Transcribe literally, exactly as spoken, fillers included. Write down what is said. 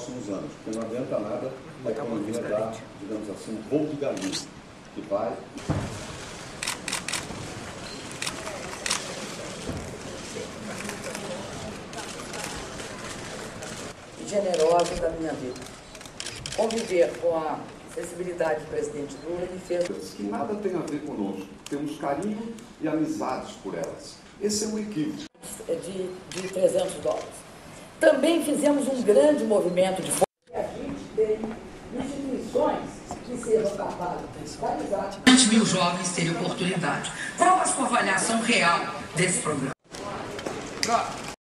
próximos anos, porque não adianta nada a economia dar, digamos assim, um voo de galinha, que vai... Generosa da minha vida. Conviver com a sensibilidade do presidente Lula me fez... Que nada tem a ver conosco, temos carinho e amizades por elas. Esse é um equívoco. De, de trezentos dólares. Também fizemos um grande movimento de... A gente tem instituições que sejam capazes de fiscalizar. vinte mil jovens terem oportunidade. Qual a sua avaliação real desse programa? Claro.